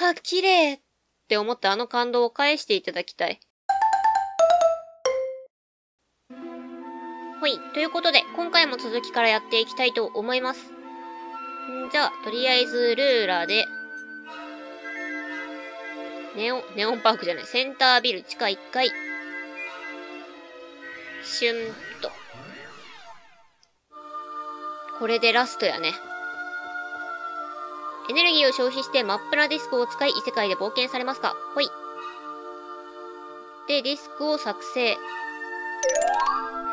あ、綺麗って思ったあの感動を返していただきたい。ほい。ということで、今回も続きからやっていきたいと思います。じゃあ、とりあえずルーラーで、ネオンパークじゃない、センタービル地下1階。シュンと。これでラストやね。エネルギーを消費してマップラディスクを使い異世界で冒険されますか。ほい。で、ディスクを作成。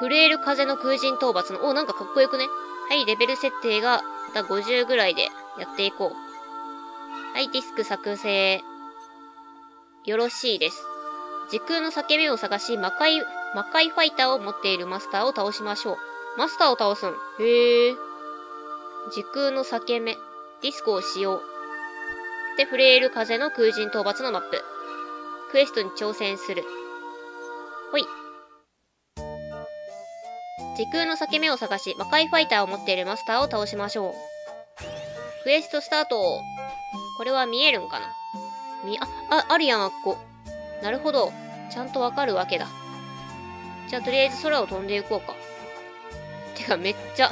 震える風の空人討伐の、お、なんかかっこよくね。はい、レベル設定が50ぐらいでやっていこう。はい、ディスク作成。よろしいです。時空の裂け目を探し、魔界ファイターを持っているマスターを倒しましょう。マスターを倒すん。へえ。時空の裂け目。ディスクを使用。で、フレール風の空人討伐のマップ。クエストに挑戦する。ほい。時空の裂け目を探し、魔界ファイターを持っているマスターを倒しましょう。クエストスタート。これは見えるんかな。あるやん、あっこ。なるほど。ちゃんとわかるわけだ。じゃあ、とりあえず空を飛んでいこうか。てか、めっちゃ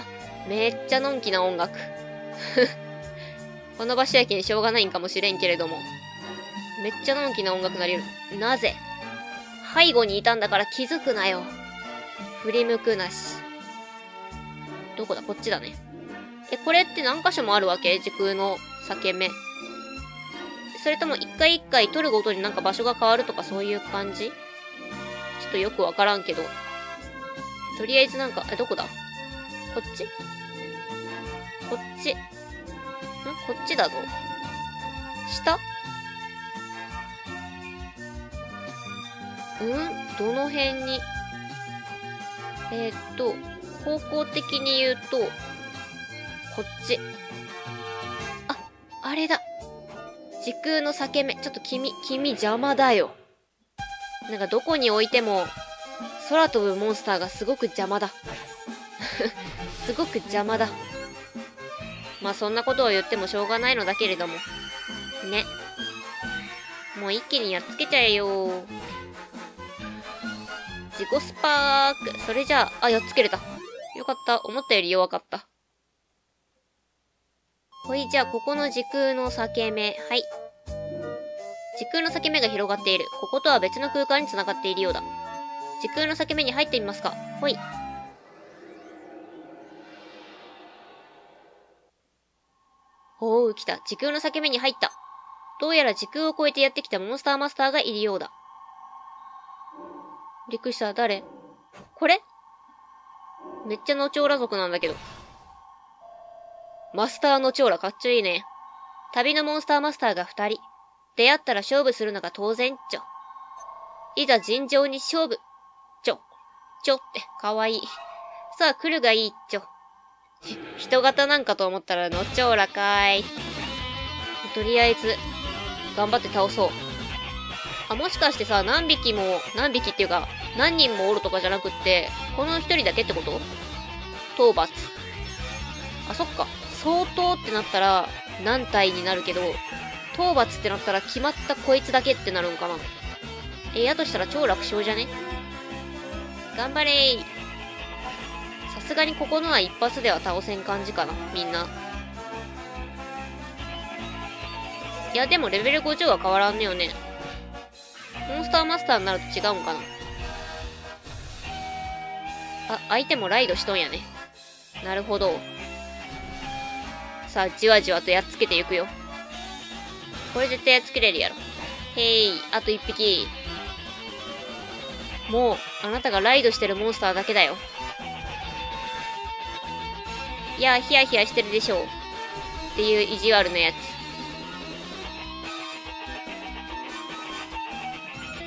のんきな音楽。この場所やけにしょうがないんかもしれんけれども。めっちゃのんきな音楽なり得る。なぜ背後にいたんだから気づくなよ。振り向くなし。どこだ、こっちだね。これって何箇所もあるわけ？時空の裂け目。それとも一回一回取るごとになんか場所が変わるとかそういう感じ？ちょっとよくわからんけど。とりあえずなんか、どこだ？こっち？こっち。こっちだぞ。下？どの辺に？方向的に言うと、こっち。あ、あれだ。時空の裂け目。ちょっと君邪魔だよ。なんかどこに置いても、空飛ぶモンスターがすごく邪魔だ。すごく邪魔だ。まあそんなことを言ってもしょうがないのだけれども。ね。もう一気にやっつけちゃえよ。自己スパーク。それじゃあ、やっつけれた。よかった。思ったより弱かった。ほい、じゃあ、ここの時空の裂け目。はい。時空の裂け目が広がっている。こことは別の空間に繋がっているようだ。時空の裂け目に入ってみますか。ほい。おう、来た。時空の裂け目に入った。どうやら時空を越えてやってきたモンスターマスターがいるようだ。びっくりした。誰？これ？めっちゃのちょうら族なんだけど。マスターのちょうらかっちょいいね。旅のモンスターマスターが2人。出会ったら勝負するのが当然っちょ。いざ尋常に勝負。ちょって、かわいい。さあ、来るがいいっちょ。人型なんかと思ったらのちょうらかーい。とりあえず、頑張って倒そう。あ、もしかしてさ、何匹っていうか、何人もおるとかじゃなくって、この1人だけってこと？討伐。あ、そっか。相当ってなったら、何体になるけど、討伐ってなったら決まったこいつだけってなるんかな。やとしたら超楽勝じゃね？頑張れー。さすがにここのは一発では倒せん感じかな、みんな。いや、でもレベル50は変わらんねよね。モンスターマスターになると違うんかな。あ、相手もライドしとんやね。なるほど。さあ、じわじわとやっつけていくよ。これ絶対やっつけれるやろ。へい、あと1匹。もう、あなたがライドしてるモンスターだけだよ。いや、ヒヤヒヤしてるでしょう。っていう意地悪なや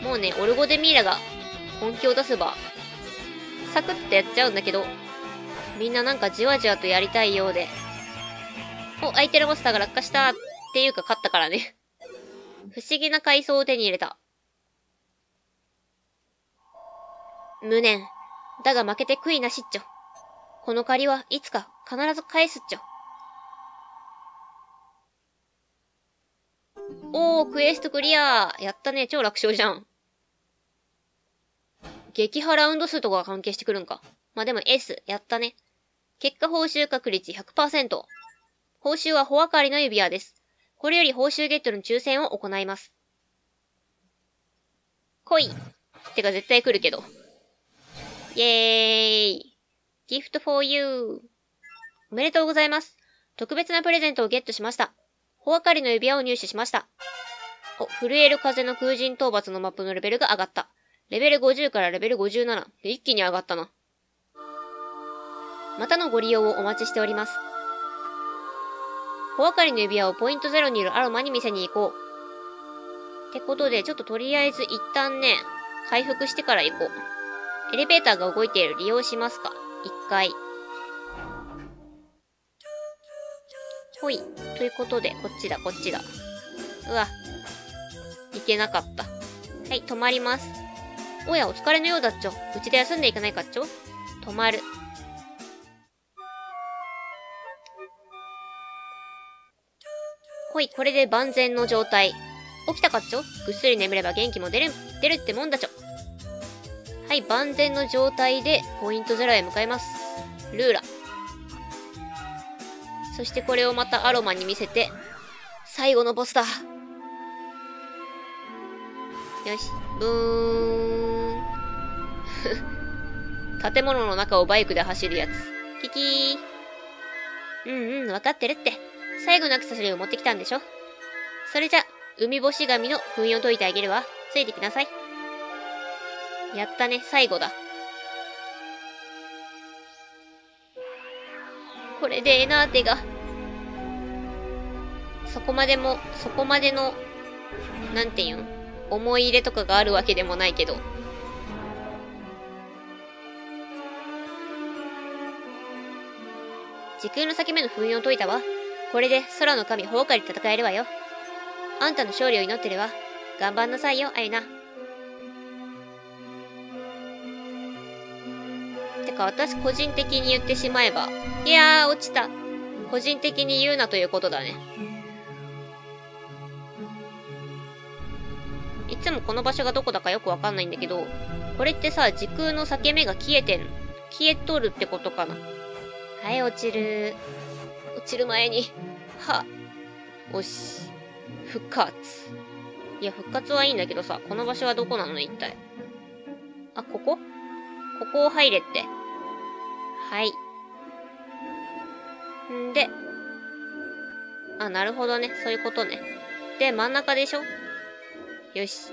つ。もうね、オルゴデミーラが本気を出せば、サクッとやっちゃうんだけど、みんななんかじわじわとやりたいようで。お、相手のモンスターが落下したっていうか勝ったからね。不思議な階層を手に入れた。無念。だが負けて悔いなしっちょ。この借りはいつか必ず返すっちょ。おー、クエストクリア。やったね。超楽勝じゃん。撃破ラウンド数とかが関係してくるんか。まあ、でも S。やったね。結果報酬確率 100%。報酬は穂刈りの指輪です。これより報酬ゲットの抽選を行います。来い。てか絶対来るけど。イェーイ。Gift for you。おめでとうございます。特別なプレゼントをゲットしました。穂刈りの指輪を入手しました。お、震える風の空人討伐のマップのレベルが上がった。レベル50からレベル57。一気に上がったな。またのご利用をお待ちしております。穂刈りの指輪をポイント0にいるアロマに見せに行こう。ってことで、ちょっととりあえず一旦ね、回復してから行こう。エレベーターが動いている。利用しますか。一回。ほい。ということで、こっちだ、こっちだ。うわ。いけなかった。はい、止まります。おや、お疲れのようだっちょ。うちで休んでいかないかっちょ。止まる。ほい、これで万全の状態。起きたかっちょ。ぐっすり眠れば元気も出るってもんだちょ。はい、万全の状態で、ポイント0へ向かいます。ルーラ。そしてこれをまたアロマに見せて、最後のボスだ。よし、ブーン。建物の中をバイクで走るやつ。キキー。うんうん、わかってるって。最後のアクセサリーを持ってきたんでしょ。それじゃ、海干し神の封印を解いてあげるわ。ついてきなさい。やったね、最後だ。これでエナーテが、そこまでの、なんていうん、思い入れとかがあるわけでもないけど。時空の裂け目の封印を解いたわ。これで空の神、穂刈り戦えるわよ。あんたの勝利を祈ってるわ。頑張んなさいよ、アユナ。てか、私個人的に言ってしまえば、いやー、落ちた。個人的に言うなということだね。いつもこの場所がどこだかよくわかんないんだけど、これってさ、時空の裂け目が消えとるってことかな。はい、落ちる。落ちる前に、は、おし、復活。いや、復活はいいんだけどさ、この場所はどこなの一体。あ、ここ？ここを入れって。はい。んで。あ、なるほどね。そういうことね。で、真ん中でしょ？よし。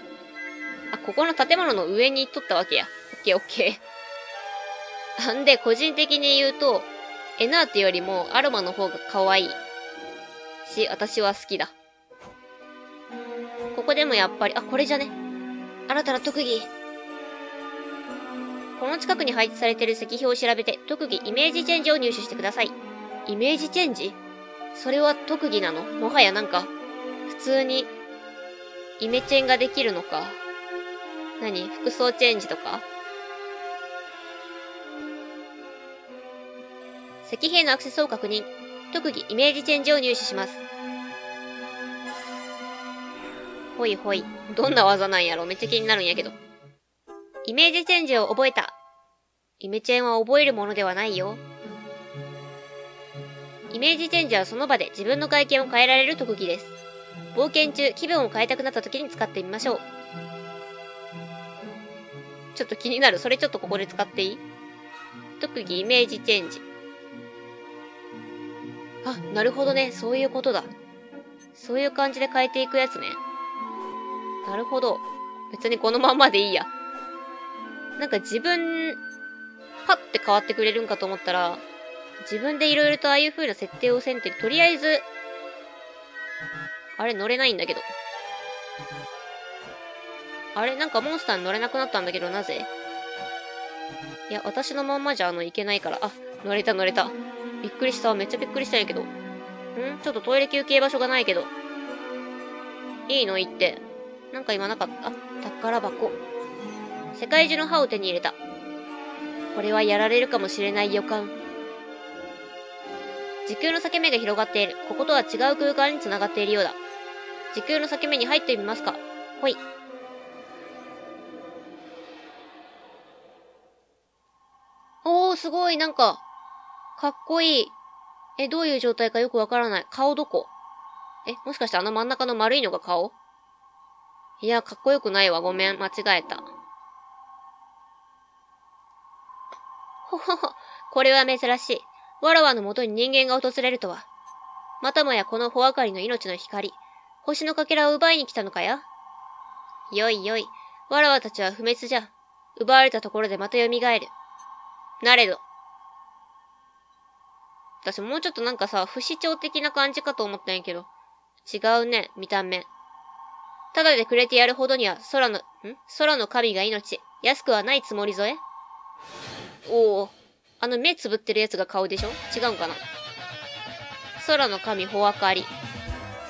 あ、ここの建物の上に行っとったわけや。オッケーオッケー。なんで、個人的に言うと、エナーテよりもアロマの方が可愛い。し、私は好きだ。ここでもやっぱり、あ、これじゃね。新たな特技。この近くに配置されている石碑を調べて、特技イメージチェンジを入手してください。イメージチェンジ？それは特技なの？もはやなんか、普通に、イメチェンができるのか。何？服装チェンジとか？石碑のアクセスを確認。特技イメージチェンジを入手します。ほいほい。どんな技なんやろ？めっちゃ気になるんやけど。イメージチェンジを覚えた。イメチェンは覚えるものではないよ。イメージチェンジはその場で自分の外見を変えられる特技です。冒険中、気分を変えたくなった時に使ってみましょう。ちょっと気になる。それちょっとここで使っていい？特技イメージチェンジ。あ、なるほどね。そういうことだ。そういう感じで変えていくやつね。なるほど。別にこのまんまでいいや。なんか自分、パッて変わってくれるんかと思ったら、自分でいろいろとああいう風な設定をせんて、とりあえず、あれ乗れないんだけど。あれなんかモンスターに乗れなくなったんだけど、なぜ？いや、私のまんまじゃいけないから。あ、乗れた乗れた。びっくりした。めっちゃびっくりしたんやけど。ん？ちょっとトイレ休憩場所がないけど。いいの？行って。なんか今なかった？宝箱。世界中の歯を手に入れた。これはやられるかもしれない予感。時空の裂け目が広がっている。こことは違う空間に繋がっているようだ。時空の裂け目に入ってみますか。ほい。おー、すごい、なんか、かっこいい。え、どういう状態かよくわからない。顔どこ？え、もしかしてあの真ん中の丸いのが顔？いや、かっこよくないわ。ごめん、間違えた。ほほほ、これは珍しい。わらわのもとに人間が訪れるとは。またもやこの穂あかりの命の光、星のかけらを奪いに来たのかや？よいよい、わらわたちは不滅じゃ。奪われたところでまた蘇る。なれど。私もうちょっとなんかさ、不死鳥的な感じかと思ったんやけど。違うね、見た目。ただでくれてやるほどには空の神が命、安くはないつもりぞえ。おお、あの目つぶってるやつが顔でしょ？違うんかな？空の神、穂あかり。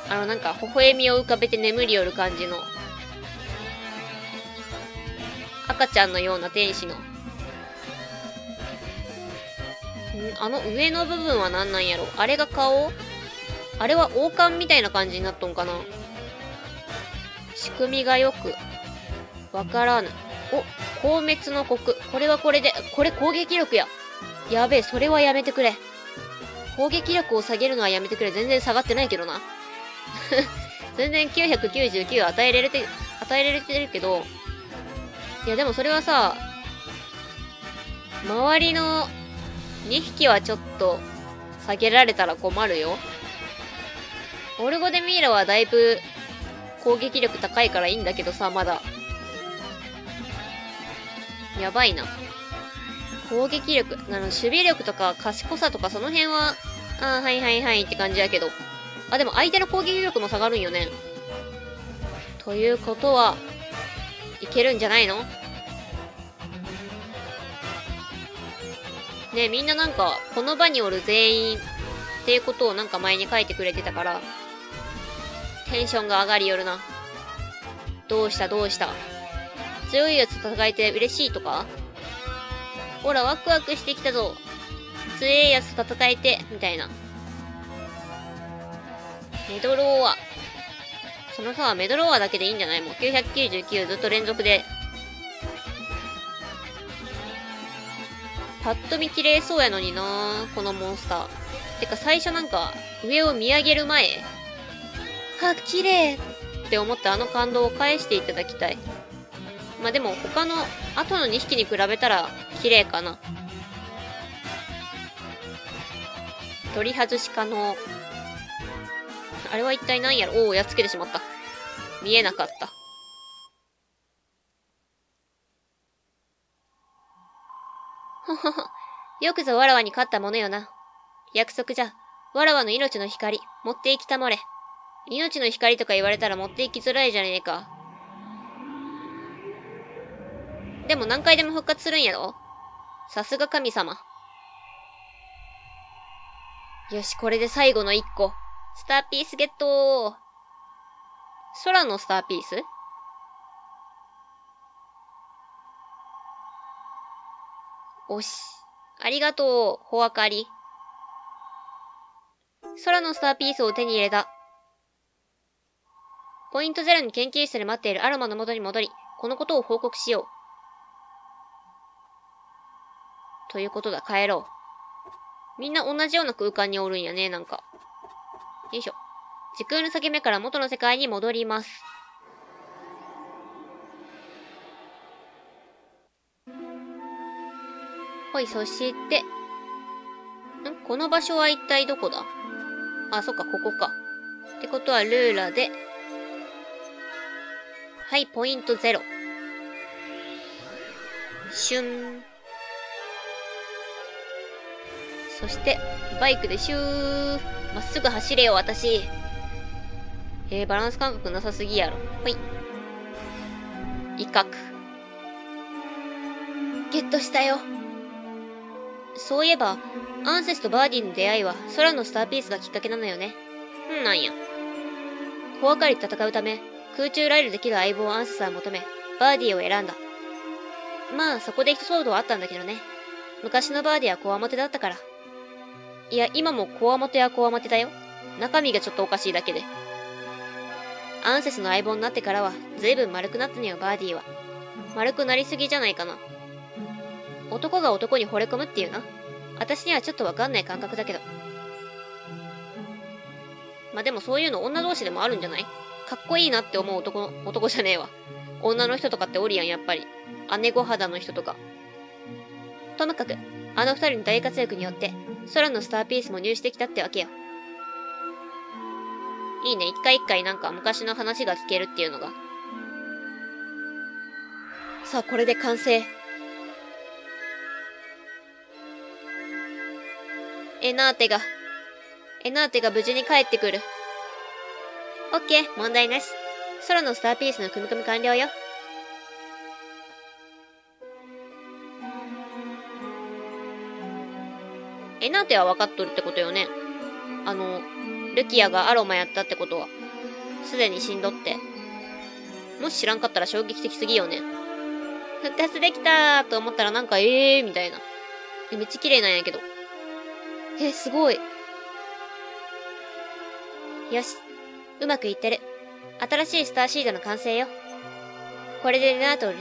あのなんか、微笑みを浮かべて眠りよる感じの、赤ちゃんのような天使の。あの上の部分は何なんやろ？あれが顔？あれは王冠みたいな感じになっとんかな？仕組みがよくわからぬ。お、光滅の国。これはこれで、これ攻撃力や。やべえ、それはやめてくれ。攻撃力を下げるのはやめてくれ。全然下がってないけどな。全然999与えられてるけど。いや、でもそれはさ、周りの2匹はちょっと下げられたら困るよ。オルゴデミーラはだいぶ攻撃力高いからいいんだけどさ、まだ。やばいな。攻撃力、守備力とか賢さとかその辺は、ああ、はいはいはいって感じやけど。あ、でも相手の攻撃力も下がるんよね。ということは、いけるんじゃないの？ね、みんななんか、この場におる全員っていうことをなんか前に書いてくれてたから、テンションが上がりよるな。どうしたどうした。強いやつと戦えて嬉しいとか？ほら、ワクワクしてきたぞ。強いやつと戦えて、みたいな。メドローア。そのさ、メドローアだけでいいんじゃない？もう999ずっと連続で。パッと見綺麗そうやのにな、このモンスター。てか最初なんか、上を見上げる前、は、綺麗って思ったあの感動を返していただきたい。まあでも他の後の2匹に比べたら綺麗かな。取り外し可能。あれは一体何やろ？おお、やっつけてしまった。見えなかった。ほほほ。よくぞわらわに勝ったものよな。約束じゃ。わらわの命の光、持っていきたまれ。命の光とか言われたら持っていきづらいじゃねえか。でも何回でも復活するんやろ？さすが神様。よし、これで最後の1個。スターピースゲットー。空のスターピース？おし。ありがとう、穂あかり。空のスターピースを手に入れた。ポイントゼロに研究室で待っているアロマの元に戻り、このことを報告しよう。ということだ、帰ろう。みんな同じような空間におるんやね、なんか。よいしょ。時空の裂け目から元の世界に戻ります。ほい、そして。ん？この場所は一体どこだ？あ、そっか、ここか。ってことは、ルーラで。はい、ポイントゼロ。シュン。そして、バイクでシュー。まっすぐ走れよ、私。バランス感覚なさすぎやろ。ほい。威嚇。ゲットしたよ。そういえば、アンセスとバーディの出会いは空のスターピースがきっかけなのよね。うん、なんや。穂あかりと戦うため、空中ライルできる相棒をアンセスは求め、バーディを選んだ。まあ、そこで一騒動あったんだけどね。昔のバーディは強面だったから。いや、今もこわもてはこわもてだよ。中身がちょっとおかしいだけで。アンセスの相棒になってからは随分丸くなったのよ。バーディーは丸くなりすぎじゃないかな。男が男に惚れ込むっていうな、私にはちょっとわかんない感覚だけど。まあでもそういうの女同士でもあるんじゃない？かっこいいなって思う男じゃねえわ。女の人とかっておるやん、やっぱり。姉御肌の人とか。ともかく、あの二人の大活躍によって、空のスターピースも入手できたってわけよ。いいね、一回一回なんか昔の話が聞けるっていうのが。さあ、これで完成。エナーテが無事に帰ってくる。オッケー、問題なし。空のスターピースの組み込み完了よ。エナーテは分かっとるってことよね。ルキアがアロマやったってことは、すでに死んどって。もし知らんかったら衝撃的すぎよね。復活できたーと思ったらなんか、みたいな。めっちゃ綺麗なんやけど。すごい。よし。うまくいってる。新しいスターシードの完成よ。これでレナートを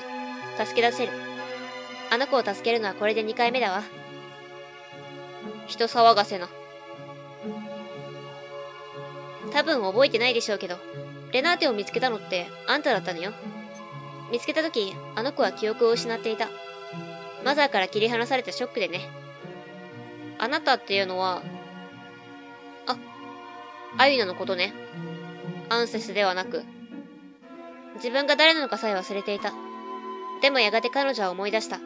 助け出せる。あの子を助けるのはこれで2回目だわ。人騒がせな。多分覚えてないでしょうけど、レナーテを見つけたのってあんただったのよ。見つけた時、あの子は記憶を失っていた。マザーから切り離されたショックでね。あなたっていうのは、アユナのことね。アンセスではなく、自分が誰なのかさえ忘れていた。でもやがて彼女は思い出した。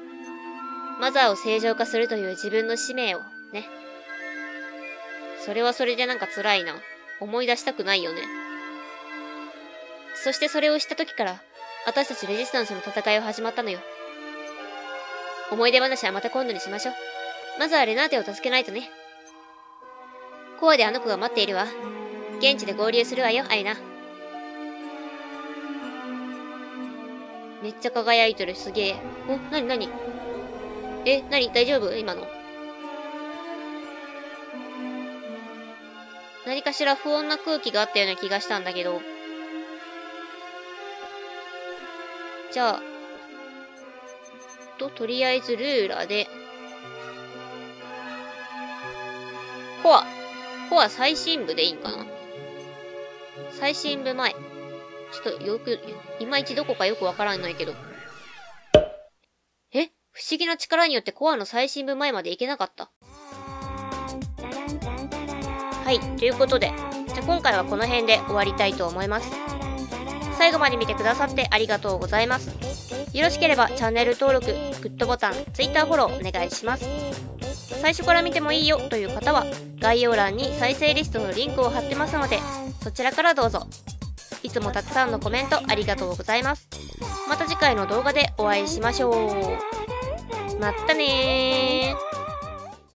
マザーを正常化するという自分の使命を。ね。それはそれでなんか辛いな。思い出したくないよね。そしてそれをした時から、私たちレジスタンスの戦いは始まったのよ。思い出話はまた今度にしましょう。まずはレナーテを助けないとね。コアであの子が待っているわ。現地で合流するわよ、アイナ。めっちゃ輝いてる、すげえ。なに大丈夫今の。何かしら不穏な空気があったような気がしたんだけど。じゃあ、とりあえずルーラーで。コア最新部でいいんかな？最新部前。ちょっとよく、いまいちどこかよくわからないけど。不思議な力によってコアの最新部前までいけなかった。はい、ということで、じゃあ今回はこの辺で終わりたいと思います。最後まで見てくださってありがとうございます。よろしければチャンネル登録、グッドボタン、Twitter フォローお願いします。最初から見てもいいよという方は、概要欄に再生リストのリンクを貼ってますので、そちらからどうぞ。いつもたくさんのコメントありがとうございます。また次回の動画でお会いしましょう。まったねー。